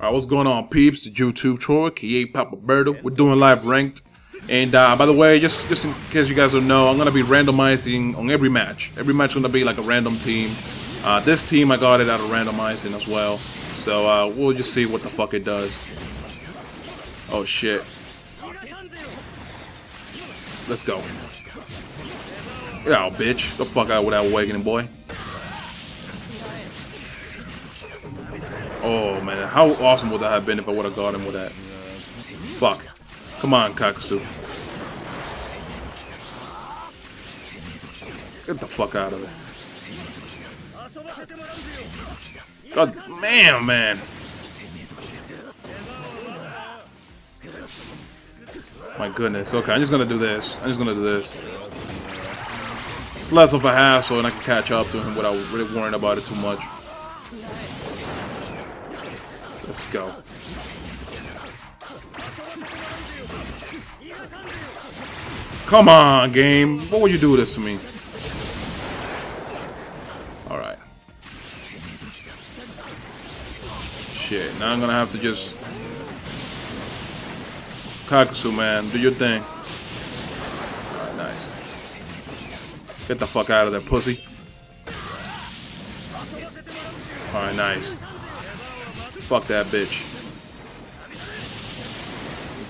Alright, what's going on, peeps? YouTube Troy, K.A. Papa Berto. We're doing live ranked. And by the way, just in case you guys don't know, I'm gonna be randomizing on every match. Every match gonna be like a random team. This team I got it out of randomizing as well. So we'll just see what the fuck it does. Oh shit. Let's go. Get out, bitch. The fuck out with that awakening, boy. Oh man, how awesome would that have been if I would have got him with that? Fuck. Come on, Kakuzu. Get the fuck out of it. God damn, man. My goodness. Okay, I'm just gonna do this. It's less of a hassle and I can catch up to him without really worrying about it too much. Let's go. Come on, game. What would you do this to me? Alright. Shit, now I'm gonna have to just... Kakuzu, man. Do your thing. Alright, nice. Get the fuck out of there, pussy. Alright, nice. Fuck that bitch.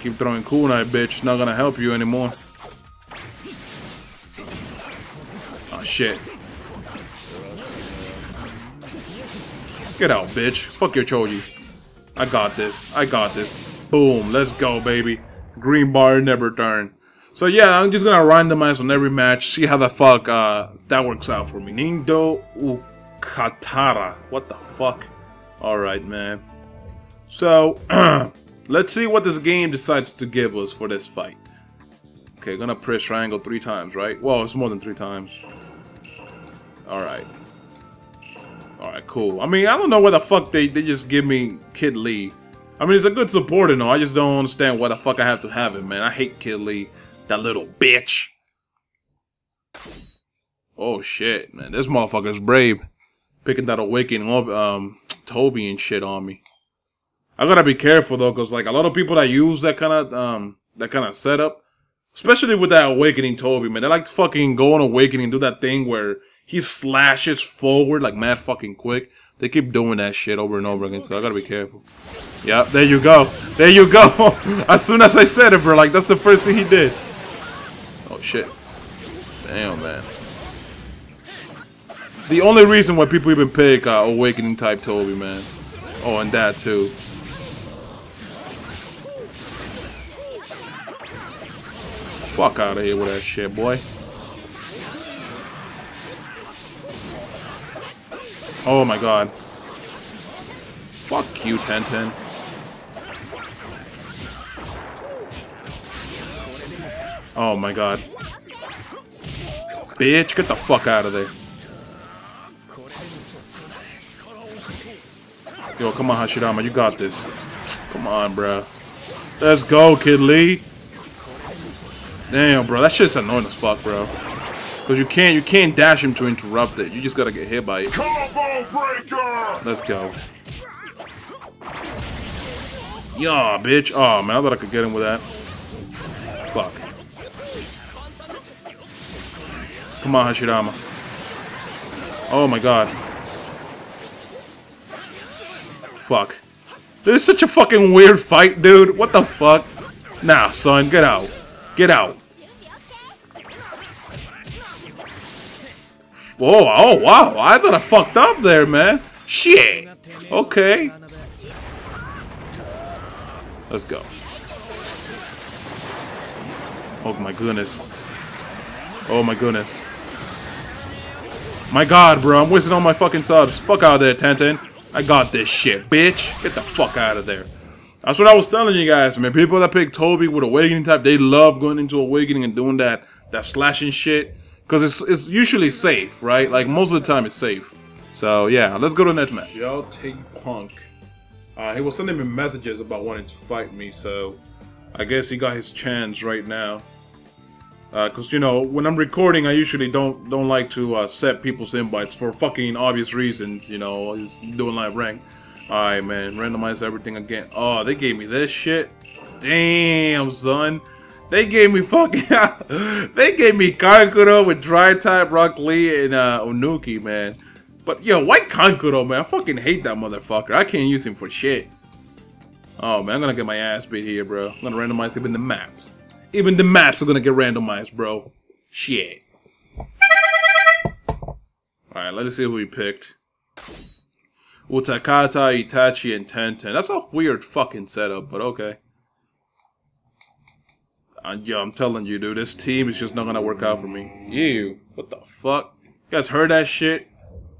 Keep throwing kunai, bitch. Not gonna help you anymore. Oh shit. Get out, bitch. Fuck your Choji. I got this. Boom. Let's go, baby. Green bar never turned. So yeah, I'm just gonna randomize on every match. See how the fuck that works out for me. Nindo Ukatara. What the fuck? Alright, man. So let's see what this game decides to give us for this fight. Okay, gonna press triangle 3 times, right? Well, it's more than 3 times. Alright. Alright, cool. I mean, I don't know where the fuck they just give me Kid Lee. I mean, he's a good support and all. I just don't understand why the fuck I have to have him, man. I hate Kid Lee. That little bitch. Oh, shit, man. This motherfucker's brave. Picking that awakening up, Tobi and shit on me. I gotta be careful, though, because, like, a lot of people that use that kind of setup, especially with that awakening Tobi, man, they like to fucking go on awakening and do that thing where he slashes forward like mad fucking quick. They keep doing that shit over and over again, so I gotta be careful. Yep, there you go. As soon as I said it, bro, like, that's the first thing he did. Oh, shit. Damn, man. The only reason why people even pick awakening type Tobi, man. Oh, and that, too. Fuck out of here with that shit, boy. Oh my god. Fuck you, Tenten. Oh my god. Bitch, get the fuck out of there. Yo, come on, Hashirama, you got this. Come on, bruh. Let's go, Kid Lee. Damn, bro, that shit's annoying as fuck, bro. Cause you can't dash him to interrupt it. You just gotta get hit by it. Combo breaker! Let's go. Yeah, bitch. Oh man, I thought I could get him with that. Fuck. Come on, Hashirama. Oh my god. Fuck. This is such a fucking weird fight, dude. What the fuck? Nah, son, get out. Get out. Whoa, oh wow, I thought I fucked up there, man. Shit. Okay. Let's go. Oh my goodness. My god, bro, I'm wasting all my fucking subs. Fuck out of there, Tenten. I got this shit, bitch. Get the fuck out of there. That's what I was telling you guys, man. People that pick Tobi with awakening type, they love going into awakening and doing that slashing shit. Because it's usually safe, right? Like, most of the time it's safe. So, yeah. Let's go to the next match. Yo, take Punk. He was sending me messages about wanting to fight me, so... I guess he got his chance right now. Because, you know, when I'm recording, I usually don't like to set people's invites for fucking obvious reasons. You know, he's doing live rank. Alright, man. Randomize everything again. Oh, they gave me this shit. Damn, son. They gave me fucking... they gave me Kankuro with Dry Type, Rock Lee, and Onuki, man. But, yo, why Kankuro, man? I fucking hate that motherfucker. I can't use him for shit. Oh, man, I'm gonna get my ass beat here, bro. I'm gonna randomize even the maps. Even the maps are gonna get randomized, bro. Shit. Alright, let's see who we picked. Utakata, Itachi, and Tenten. That's a weird fucking setup, but okay. Yo, I'm telling you, dude, this team is just not gonna work out for me. Ew, what the fuck? You guys heard that shit?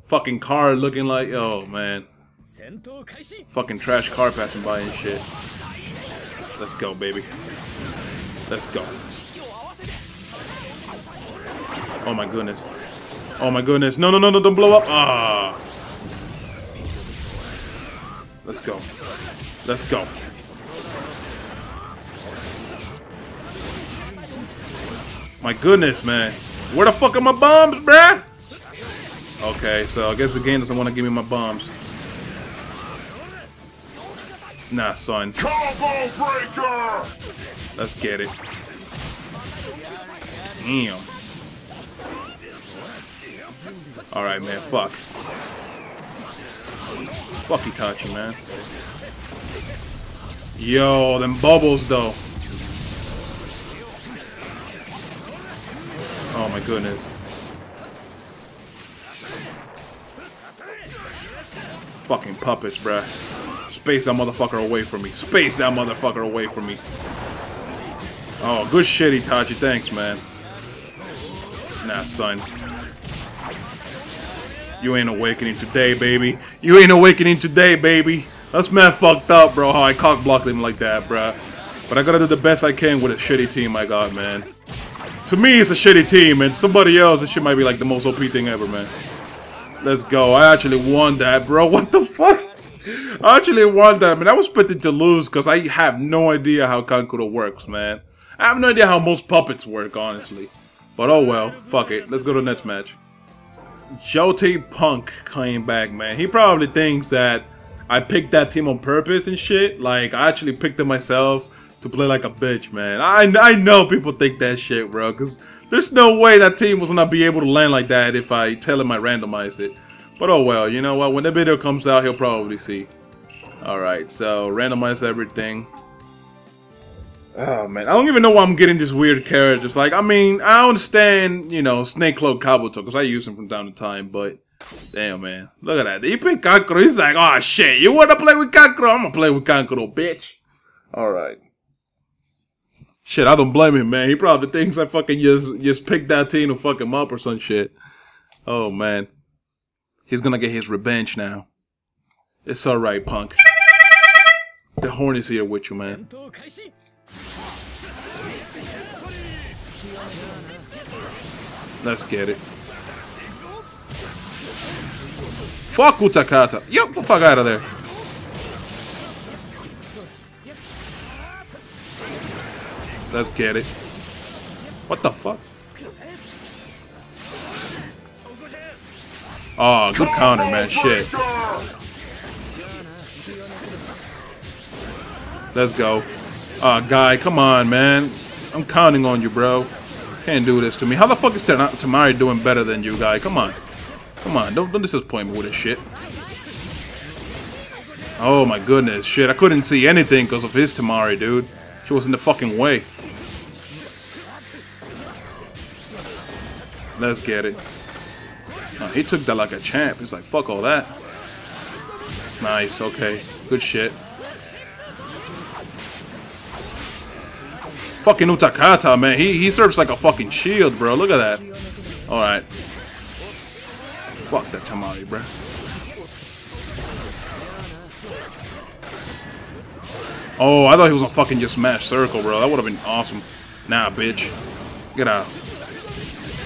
Fucking car looking like, oh man. Fucking trash car passing by and shit. Let's go, baby. Let's go. Oh my goodness. Oh my goodness. No, no, no, no, don't blow up. Ah. Let's go. Let's go. My goodness, man. Where the fuck are my bombs, bruh? Okay, so I guess the game doesn't want to give me my bombs. Nah, son. Combo breaker! Let's get it. Damn. Alright, man, fuck. Fuck Itachi, man. Yo, them bubbles, though. Oh, my goodness. Fucking puppets, bruh. Space that motherfucker away from me. Space that motherfucker away from me. Oh, good shit, Itachi. Thanks, man. Nah, son. You ain't awakening today, baby. You ain't awakening today, baby. That's mad fucked up, bro, how I cock blocked him like that, bruh. But I gotta do the best I can with a shitty team I got, man. To me, it's a shitty team, and somebody else, this shit might be like the most OP thing ever, man. Let's go. I actually won that, bro. What the fuck? I actually won that, man. I was expected to lose because I have no idea how Kankuro works, man. I have no idea how most puppets work, honestly. But oh well. Fuck it. Let's go to the next match. Jyoti Punk came back, man. He probably thinks that I picked that team on purpose and shit. Like, I actually picked it myself to play like a bitch, man. I know people think that shit, bro, because... there's no way that team was not be able to land like that if I tell him I randomized it. But oh well, you know what? When the video comes out, he'll probably see. Alright, so randomize everything. Oh man, I don't even know why I'm getting this weird character. It's like, I mean, I understand, you know, Snake Cloak Kabuto, because I use him from time to time, but... damn, man. Look at that. He picked Kankuro. He's like, oh shit, you want to play with Kankuro? I'm going to play with Kankuro, bitch. Alright. Shit, I don't blame him, man. He probably thinks I fucking just picked that team to fuck him up or some shit. Oh, man. He's gonna get his revenge now. It's alright, Punk. The horn is here with you, man. Let's get it. Fuck Utakata. Yo, the fuck out of there. Let's get it. What the fuck? Oh, good counter, man. Shit. Let's go. Oh, guy, come on, man. I'm counting on you, bro. Can't do this to me. How the fuck is Temari doing better than you, guy? Come on. Come on. Don't disappoint me with this shit. Oh, my goodness. Shit, I couldn't see anything because of his Temari, dude. She was in the fucking way. Let's get it. Oh, he took that like a champ. He's like, fuck all that. Nice, okay. Good shit. Fucking Utakata, man. He serves like a fucking shield, bro. Look at that. Alright. Fuck that Temari, bro. Oh, I thought he was gonna fucking just smash circle, bro. That would have been awesome. Nah, bitch. Get out.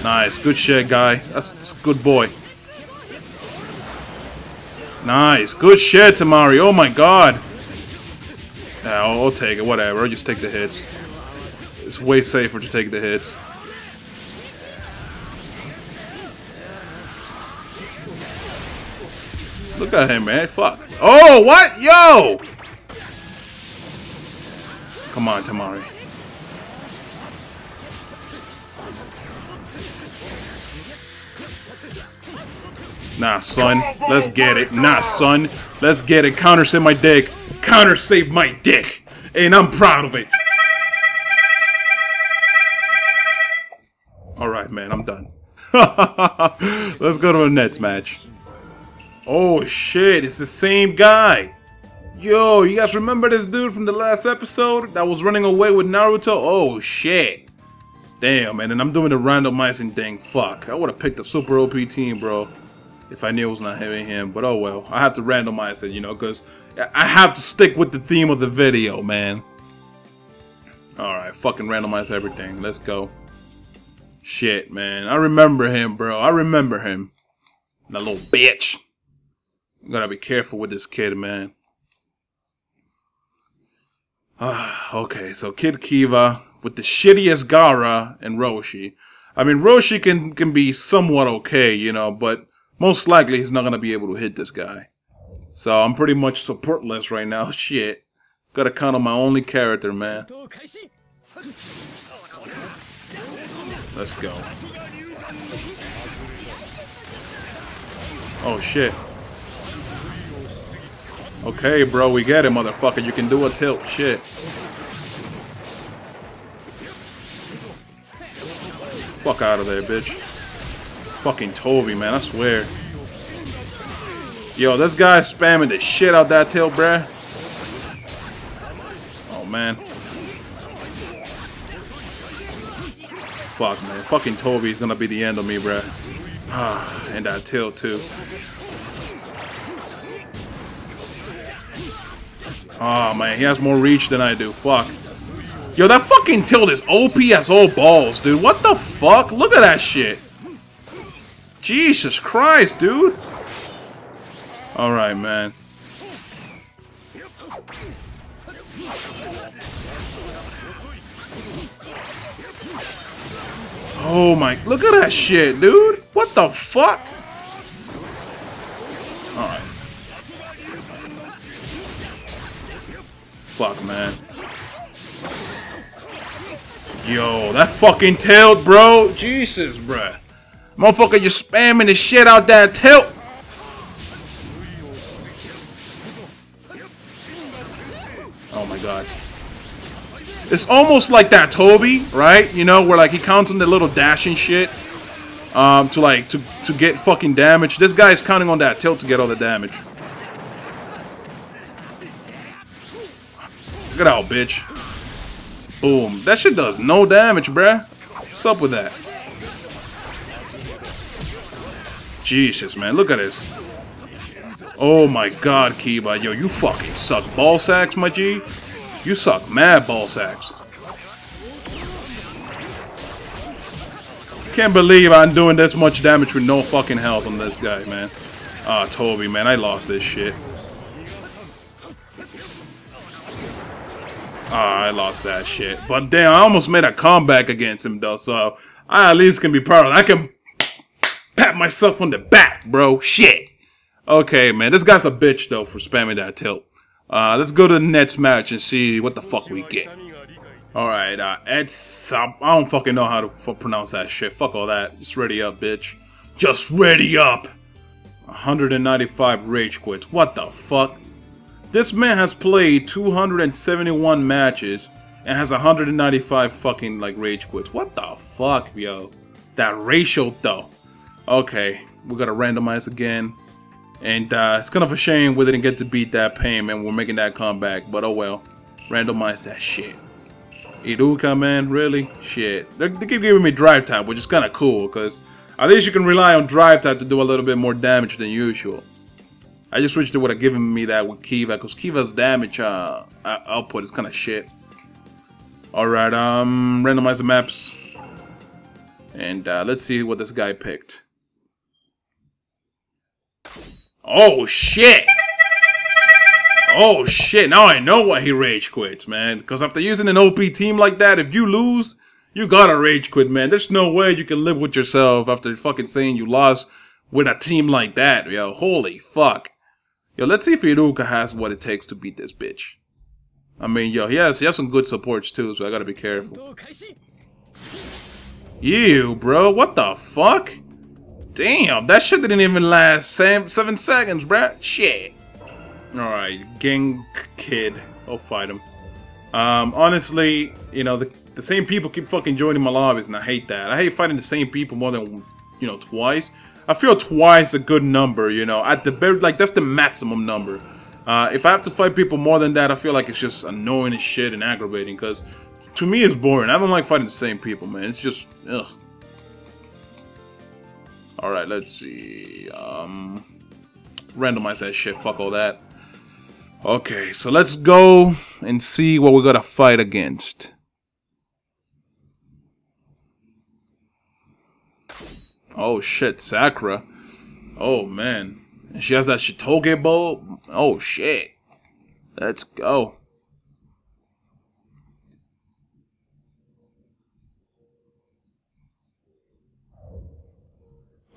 Nice. Good shit, guy. That's a good boy. Nice. Good shit, Temari. Oh, my God. Nah, I'll take it. Whatever. I'll just take the hits. It's way safer to take the hits. Look at him, man. Fuck. Oh, what? Yo! Come on, Temari. Nah, son. Let's get it. Nah, son. Let's get it. Counter save my dick. Counter save my dick. And I'm proud of it. Alright, man. I'm done. Let's go to the next match. Oh, shit. It's the same guy. Yo, you guys remember this dude from the last episode that was running away with Naruto? Oh, shit. Damn, man. And I'm doing the randomizing thing. Fuck. I would have picked a super OP team, bro. If I knew it was not having him, but oh well. I have to randomize it, you know, because I have to stick with the theme of the video, man. Alright, fucking randomize everything. Let's go. Shit, man. I remember him, bro. I remember him. That little bitch. You gotta be careful with this kid, man. Okay, so Kid Kiba with the shittiest Gaara and Roshi. I mean, Roshi can be somewhat okay, you know, but most likely, he's not going to be able to hit this guy. So I'm pretty much supportless right now. Shit. Gotta count on my only character, man. Let's go. Oh, shit. Okay, bro. We get it, motherfucker. You can do a tilt. Shit. Fuck out of there, bitch. Fucking Tobi, man, I swear. Yo, this guy's spamming the shit out that tail, bruh. Oh, man. Fuck, man. Fucking Tobi's gonna be the end of me, bruh. Ah, and that tail, too. Oh, man, he has more reach than I do. Fuck. Yo, that fucking tilt is OP as all balls, dude. What the fuck? Look at that shit. Jesus Christ, dude. Alright, man. Oh my, look at that shit, dude. What the fuck? Alright. Fuck, man. Yo, that fucking tailed, bro. Jesus, bruh. Motherfucker, you're spamming the shit out that tilt. Oh my god. It's almost like that Tobi, right? You know, where like he counts on the little dash and shit. To get fucking damage. This guy is counting on that tilt to get all the damage. Get out, bitch. Boom. That shit does no damage, bruh. What's up with that? Jesus, man, look at this. Oh my god, Kiba. Yo, you fucking suck ball sacks, my G. You suck mad ball sacks. Can't believe I'm doing this much damage with no fucking health on this guy, man. Ah, Tobi, man, I lost this shit. Ah, I lost that shit. But damn, I almost made a comeback against him, though, so I at least can be proud of that. I can pat myself on the back, bro. Shit. Okay, man. This guy's a bitch, though, for spamming that tilt. Let's go to the next match and see what the fuck we get. Alright, I don't fucking know how to pronounce that shit. Fuck all that. Just ready up, bitch. Just ready up! 195 rage quits. What the fuck? This man has played 271 matches and has 195 fucking, like, rage quits. What the fuck, yo? That ratio, though. Okay, we gotta randomize again, and it's kind of a shame we didn't get to beat that pain, man. We're making that comeback, but oh well. Randomize that shit. Iruka, man, really? Shit. They keep giving me drive type, which is kind of cool, because at least you can rely on drive type to do a little bit more damage than usual. I just wish they would have given me that with Kiba, because Kiba's damage output is kind of shit. Alright, randomize the maps, and let's see what this guy picked. Oh shit! Oh shit, now I know why he rage quits, man. Because after using an OP team like that, if you lose, you gotta rage quit, man. There's no way you can live with yourself after fucking saying you lost with a team like that, yo. Holy fuck. Yo, let's see if Iruka has what it takes to beat this bitch. I mean, yo, he has some good supports too, so I gotta be careful. Ew, bro, what the fuck? Damn, that shit didn't even last 7 seconds, bruh. Shit. Alright, Gang Kid. I'll fight him. Honestly, you know, the same people keep fucking joining my lobbies, and I hate that. I hate fighting the same people more than, you know, twice. I feel twice a good number, you know, at the very, like, that's the maximum number. If I have to fight people more than that, I feel like it's just annoying as shit and aggravating, because to me it's boring. I don't like fighting the same people, man. It's just, ugh. Alright, let's see. Randomize that shit, fuck all that. Okay, so let's go and see what we're gonna fight against. Oh shit, Sakura. Oh man. And she has that Shitoge bow. Oh shit. Let's go.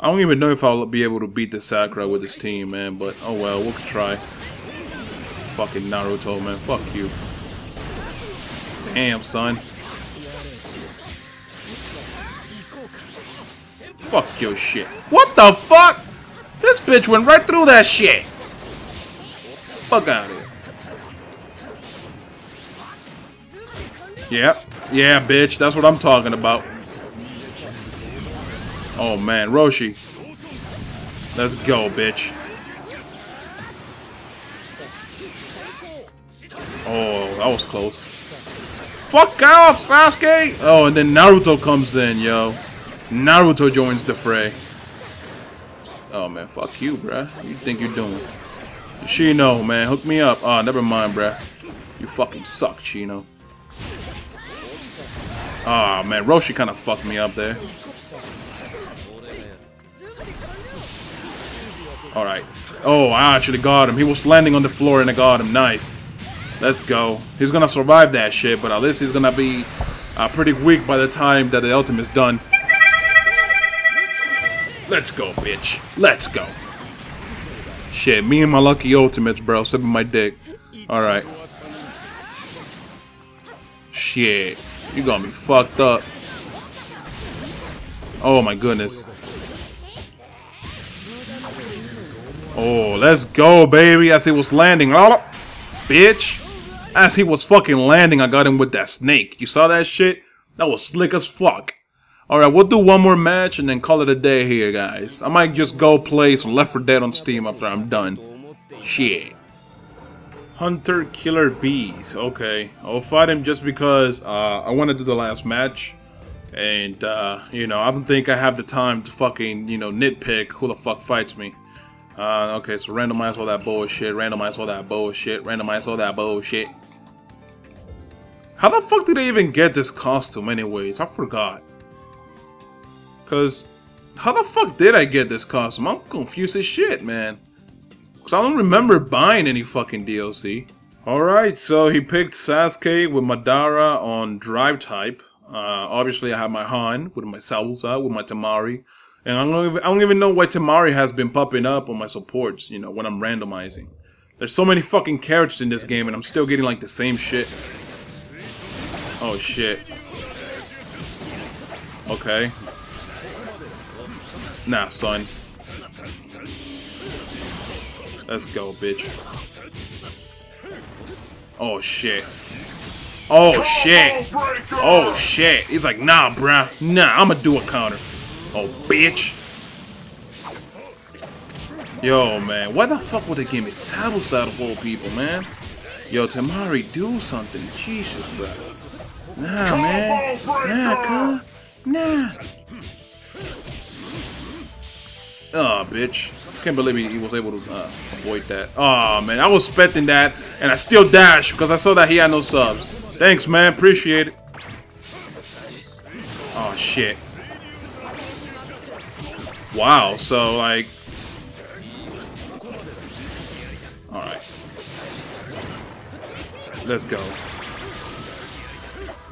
I don't even know if I'll be able to beat the Sakura with this team, man, but oh well, we'll try. Fucking Naruto, man. Fuck you. Damn, son. Fuck your shit. What the fuck? This bitch went right through that shit. Fuck out of here. Yep. Yeah, bitch. That's what I'm talking about. Oh, man. Roshi. Let's go, bitch. Oh, that was close. Fuck off, Sasuke! Oh, and then Naruto comes in, yo. Naruto joins the fray. Oh man, fuck you, bruh. You think you're doing? Shino, man, hook me up. Ah, oh, never mind, bruh. You fucking suck, Shino. Ah, oh, man, Roshi kind of fucked me up there. All right. Oh, I actually got him. He was landing on the floor and I got him. Nice. Let's go. He's gonna survive that shit, but at least he's gonna be pretty weak by the time that the ultimate's done. Let's go, bitch. Let's go. Shit, me and my lucky ultimates, bro. Sipping my dick. Alright. Shit. You gonna be fucked up. Oh, my goodness. Oh, let's go, baby. As he was landing. Oh, bitch. As he was fucking landing, I got him with that snake. You saw that shit? That was slick as fuck. Alright, we'll do one more match and then call it a day here, guys. I might just go play some Left 4 Dead on Steam after I'm done. Shit. Hunter Killer Bees. Okay, I'll fight him just because I want to do the last match. And, you know, I don't think I have the time to fucking, you know, nitpick who the fuck fights me. Okay, so randomize all that bullshit, randomize all that bullshit, randomize all that bullshit. How the fuck did they even get this costume anyways? I forgot. Cause, how the fuck did I get this costume? I'm confused as shit, man. Cause I don't remember buying any fucking DLC. Alright, so he picked Sasuke with Madara on Drive type. Obviously I have my Han with my Salsa, with my Temari. And I don't even know why Temari has been popping up on my supports, you know, when I'm randomizing. There's so many fucking characters in this game and I'm still getting like the same shit. Oh shit. Okay. Nah, son. Let's go, bitch. Oh, shit. Oh, shit. Oh, shit. He's like, nah, bruh. Nah, I'ma do a counter. Oh, bitch. Yo, man. Why the fuck would they give me Saddle Saddle for old people, man? Yo, Temari, do something. Jesus, bruh. Nah, man. Nah, cuh. Nah. Oh, bitch. Can't believe he was able to avoid that. Oh, man. I was expecting that, and I still dashed because I saw that he had no subs. Thanks, man. Appreciate it. Oh, shit. Wow. So, like... Alright. Let's go.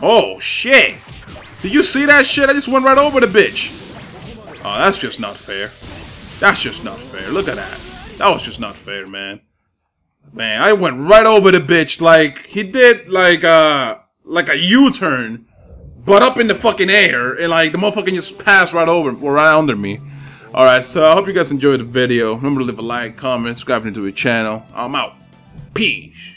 Oh, shit. Did you see that shit? I just went right over the bitch. Oh, that's just not fair. That's just not fair. Look at that. That was just not fair, man. Man, I went right over the bitch. Like, he did, like a U-turn, but up in the fucking air. And, like, the motherfucking just passed right over, or right under me. Alright, so I hope you guys enjoyed the video. Remember to leave a like, comment, subscribe to the channel. I'm out. Peace.